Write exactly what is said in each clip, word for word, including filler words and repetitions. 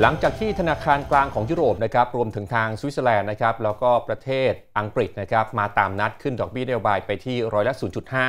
หลังจากที่ธนาคารกลางของยุโรปนะครับรวมถึงทางสวิตเซอร์แลนด์นะครับแล้วก็ประเทศอังกฤษนะครับมาตามนัดขึ้นดอกเบี้ยนโยบายไปที่ร้อยละ ศูนย์จุดห้า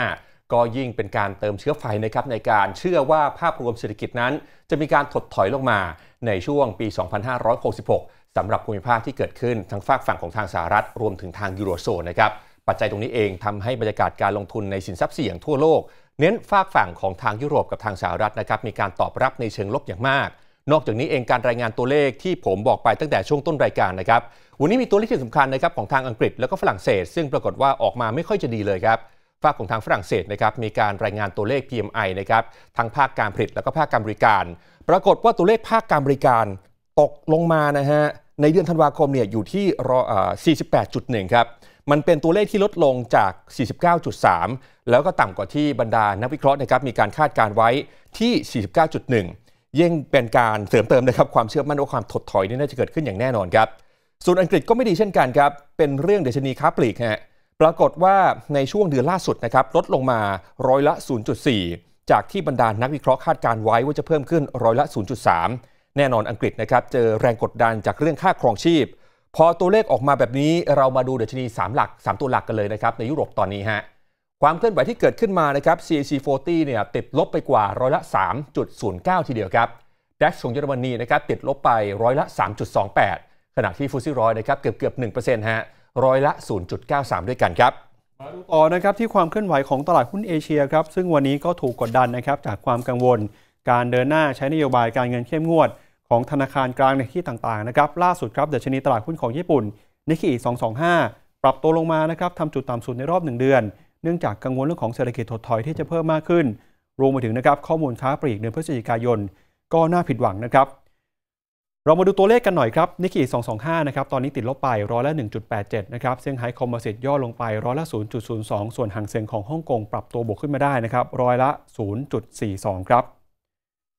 ก็ยิ่งเป็นการเติมเชื้อไฟนะครับในการเชื่อว่าภาพรวมเศรษฐกิจนั้นจะมีการถดถอยลงมาในช่วงปี สองพันห้าร้อยหกสิบหก สำหรับภูมิภาคที่เกิดขึ้นทั้งฝากฝั่งของทางสหรัฐรวมถึงทางยูโรโซนนะครับปัจจัยตรงนี้เองทำให้บรรยากาศการลงทุนในสินทรัพย์เสี่ยงทั่วโลกเน้นฝากฝั่งของทางยุโรปกับทางสหรัฐนะครับมีการตอบรับในเชิงลบอย่างมากนอกจากนี้เองการรายงานตัวเลขที่ผมบอกไปตั้งแต่ช่วงต้นรายการนะครับวันนี้มีตัวเลขที่สำคัญนะครับของทางอังกฤษแล้วก็ฝรั่งเศสซึ่งปรากฏว่าออกมาไม่ค่อยจะดีเลยครับภาคของทางฝรั่งเศสนะครับมีการรายงานตัวเลข พี เอ็ม ไอ นะครับทั้งภาคการผลิตแล้วก็ภาคการบริการปรากฏว่าตัวเลขภาคการบริการตกลงมานะฮะในเดือนธันวาคมเนี่ยอยู่ที่ สี่สิบแปดจุดหนึ่ง ครับมันเป็นตัวเลขที่ลดลงจาก สี่สิบเก้าจุดสาม แล้วก็ต่ำกว่าที่บรรดานักวิเคราะห์นะครับมีการคาดการไว้ที่ สี่สิบเก้าจุดหนึ่งยิ่งเป็นการเสริมเติมนะครับความเชื่อมั่นว่าความถดถอยนี่น่าจะเกิดขึ้นอย่างแน่นอนครับส่วนอังกฤษก็ไม่ดีเช่นกันครับเป็นเรื่องดัชนีค้าปลีกฮะปรากฏว่าในช่วงเดือนล่าสุดนะครับลดลงมาร้อยละ ศูนย์จุดสี่ จากที่บรรดานักวิเคราะห์คาดการไว้ว่าจะเพิ่มขึ้นร้อยละ ศูนย์จุดสาม แน่นอนอังกฤษนะครับเจอแรงกดดันจากเรื่องค่าครองชีพพอตัวเลขออกมาแบบนี้เรามาดูดัชนีสามหลักสามตัวหลักกันเลยนะครับในยุโรปตอนนี้ฮะความเคลื่อนไหวที่เกิดขึ้นมานะครับ ซี เอ ซี สี่สิบ เนี่ยติดลบไปกว่าร้อยละ สามจุดศูนย์เก้า ทีเดียวครับ ดัชของเยอรมนีนะครับติดลบไปร้อยละ สามจุดสองแปด ขณะที่ฟูซี่ร้อยนะครับเกือบเกือบ หนึ่งเปอร์เซ็นต์ ฮะร้อยละ ศูนย์จุดเก้าสาม ด้วยกันครับมาดูต่อนะครับที่ความเคลื่อนไหวของตลาดหุ้นเอเชียครับซึ่งวันนี้ก็ถูกกดดันนะครับจากความกังวลการเดินหน้าใช้นโยบายการเงินเข้มงวดของธนาคารกลางในที่ต่างๆนะครับล่าสุดครับดัชนีตลาดหุ้นของญี่ปุ่น Nikkei สองสองห้า ปรับตัวลงมานะครับทำจุดต่ำสุดในรอบหนึ่งเดือนเนื่องจากกังวลเรื่องของเศรษฐกิจถดถอยที่จะเพิ่มมากขึ้นรวมไปถึงนะครับข้อมูลค้าปลีกเดือนพฤศจิกายนก็น่าผิดหวังนะครับเรามาดูตัวเลขกันหน่อยครับนิกเกอิสองสองห้านะครับตอนนี้ติดลบไปร้อยละ หนึ่งจุดแปดเจ็ด นะครับเซี่ยงไฮ้คอมโพสิตย่อลงไปร้อยละ ศูนย์จุดศูนย์สอง ส่วนหางเซียงของฮ่องกงปรับตัวบวกขึ้นมาได้นะครับร้อยละ ศูนย์จุดสี่สอง ครับ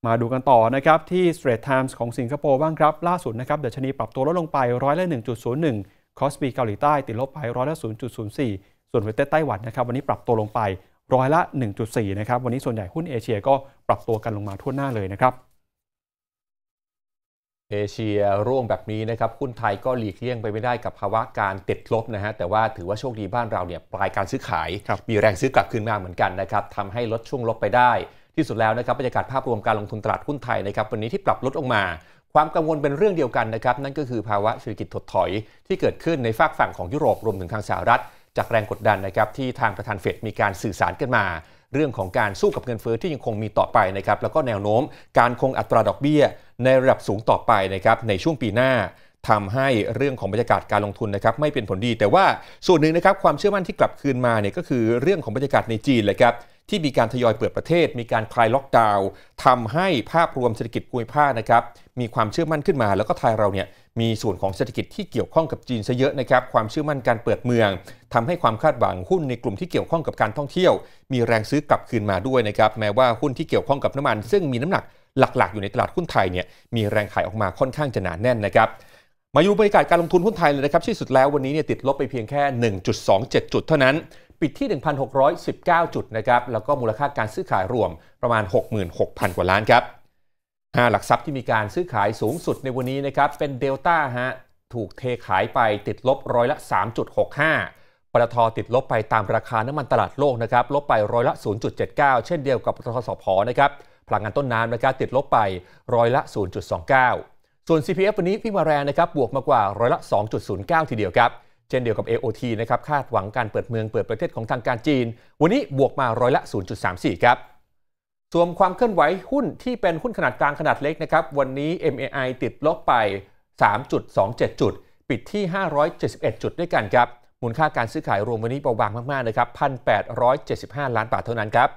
มาดูกันต่อนะครับที่ Straits Times ของสิงคโปร์บ้างครับล่าสุดนะครับดัชนีปรับตัวลดลงไปร้อยละ หนึ่งจุดศูนย์หนึ่ง คอสปีเกาหลีใต้ติดลบไปร้อยละ ศูนย์จุดศูนย์สี่ส่วนเวทเต้ไต้หวันนะครับวันนี้ปรับตัวลงไปร้อยละ หนึ่งจุดสี่ นะครับวันนี้ส่วนใหญ่หุ้นเอเชียก็ปรับตัวกันลงมาทั่วหน้าเลยนะครับเอเชียร่วงแบบนี้นะครับหุ้นไทยก็หลีกเลี่ยงไปไม่ได้กับภาวะการติดลบนะฮะแต่ว่าถือว่าโชคดีบ้านเราเนี่ยปลายการซื้อขายมีแรงซื้อกลับคืนมาเหมือนกันนะครับทำให้ลดช่วงลบไปได้ที่สุดแล้วนะครับบรรยากาศภาพรวมการลงทุนตลาดหุ้นไทยนะครับวันนี้ที่ปรับลดลงมาความกังวลเป็นเรื่องเดียวกันนะครับนั่นก็คือภาวะเศรษฐกิจถดถอยที่เกิดขึ้นในฝากฝั่งของยุโรปรวมถึงทางสหรัฐจากแรงกดดันนะครับที่ทางประธานเฟดมีการสื่อสารกันมาเรื่องของการสู้กับเงินเฟ้อที่ยังคงมีต่อไปนะครับแล้วก็แนวโน้มการคงอัตราดอกเบี้ยในระดับสูงต่อไปนะครับในช่วงปีหน้าทำให้เรื่องของบรรยากาศการลงทุนนะครับไม่เป็นผลดีแต่ว่าส่วนหนึ่งนะครับความเชื่อมั่นที่กลับคืนมาเนี่ยก็คือเรื่องของบรรยากาศในจีนเลยครับที่มีการทยอยเปิดประเทศมีการคลายล็อกดาวน์ทำให้ภาพรวมเศรษฐกิจภูมิภาคนะครับมีความเชื่อมั่นขึ้นมาแล้วก็ไทยเราเนี่ยมีส่วนของเศรษฐกิจที่เกี่ยวข้องกับจีนซะเยอะนะครับความเชื่อมั่นการเปิดเมืองทำให้ความคาดหวังหุ้นในกลุ่มที่เกี่ยวข้องกับการท่องเที่ยวมีแรงซื้อกลับคืนมาด้วยนะครับแม้ว่าหุ้นที่เกี่ยวข้องกับน้ำมันซึ่งมีน้ำหนักหลักๆอยู่ในตลาดหุ้นไทยเนี่ยมีแรงขายออกมาค่อนข้างจะหนาแน่นนะครับมาดูบรรยากาศการลงทุนหุ้นไทยเลยนะครับที่สุดแล้ววันนี้เนี่ยติดลบไปเพียงแค่ หนึ่งจุดสองเจ็ด จุดเท่านั้นปิดที่ หนึ่งพันหกร้อยสิบเก้า จุดนะครับแล้วก็มูลค่าการซื้อขายรวมประมาณ หกหมื่นหกพัน กว่าล้านครับห้าหลักทรัพย์ที่มีการซื้อขายสูงสุดในวันนี้นะครับเป็นเดลต้าฮะถูกเทขายไปติดลบร้อยละ สามจุดหกห้า ปตท.ติดลบไปตามราคาน้ำมันตลาดโลกนะครับลบไปร้อยละ ศูนย์จุดเจ็ดเก้า เช่นเดียวกับปตท.สผ.นะครับพลังงานต้นน้ำนะครับติดลบไปร้อยละ ศูนย์จุดสองเก้า ส่วน ซี พี เอฟ วันนี้พี่มาแรงนะครับบวกมากว่าร้อยละ สองจุดศูนย์เก้า ทีเดียวครับเช่นเดียวกับ เอ โอ ที นะครับคาดหวังการเปิดเมืองเปิดประเทศของทางการจีนวันนี้บวกมาร้อยละ ศูนย์จุดสามสี่ ครับส่วนความเคลื่อนไหวหุ้นที่เป็นหุ้นขนาดกลางขนาดเล็กนะครับวันนี้ เอ็ม เอ ไอ ติดลบไป สามจุดสองเจ็ด จุดปิดที่ห้าร้อยเจ็ดสิบเอ็ดจุดด้วยกันครับมูลค่าการซื้อขายรวมวันนี้เบาบางมากๆนะครับ หนึ่งพันแปดร้อยเจ็ดสิบห้า ล้านบาทเท่านั้นครั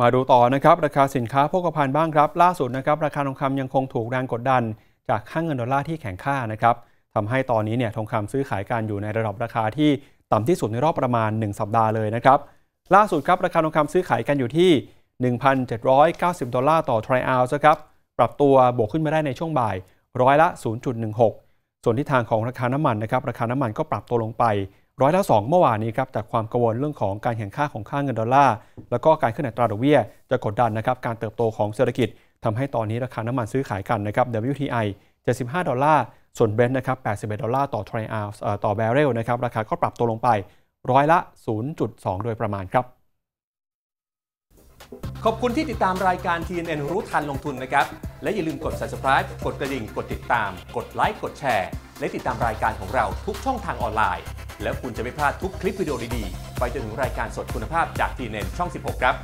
บมาดูต่อนะครับราคาสินค้าโภคภัณฑ์บ้างครับล่าสุดนะครับราคาทองคำยังคงถูกแรงกดดันจากค่าเงินดอลลาร์ที่แข็งค่านะครับทำให้ตอนนี้เนี่ยทองคำซื้อขายกันอยู่ในระดับราคาที่ต่ำที่สุดในรอบประมาณหนึ่งสัปดาห์เลยนะครับล่าสุดครับราคาทองคำซื้อขายกันอยู่ที่ หนึ่งพันเจ็ดร้อยเก้าสิบ ดอลลาร์ต่อทรัลล์ออนซ์ครับปรับตัวบวกขึ้นมาได้ในช่วงบ่ายร้อยละ ศูนย์จุดหนึ่งหก ส่วนทิศทางของราคาน้ำมันนะครับราคาน้ำมันก็ปรับตัวลงไปร้อยละ สองเมื่อวานนี้ครับจากความกังวลเรื่องของการแข่งข้าของค่าเงินดอลลาร์แล้วก็การขึ้นอัตราดอกเบี้ยจะกดดันนะครับการเติบโตของเศรษฐกิจทำให้ตอนนี้ราคาน้ำมันซื้อขายกันนะครับ ดับเบิลยู ที ไอ เจ็ดสิบห้าดอลลาร์ส่วนเบรนท์นะครับแปดสิบเอ็ดดอลลาร์ต่อทรัลล์ต่อแบเรลนะครับราคาก็ปรับตัวลงไปร้อยละ ศูนย์จุดสอง โดยประมาณครับขอบคุณที่ติดตามรายการ ที เอ็น เอ็น รู้ทันลงทุนนะครับและอย่าลืมกด ซับสไครบ์ กดกระดิ่งกดติดตามกดไลค์กดแชร์และติดตามรายการของเราทุกช่องทางออนไลน์แล้วคุณจะไม่พลาดทุกคลิปวิดีโอดีๆไปจนถึงรายการสดคุณภาพจาก ที เอ็น เอ็น ช่อง สิบหก ครับ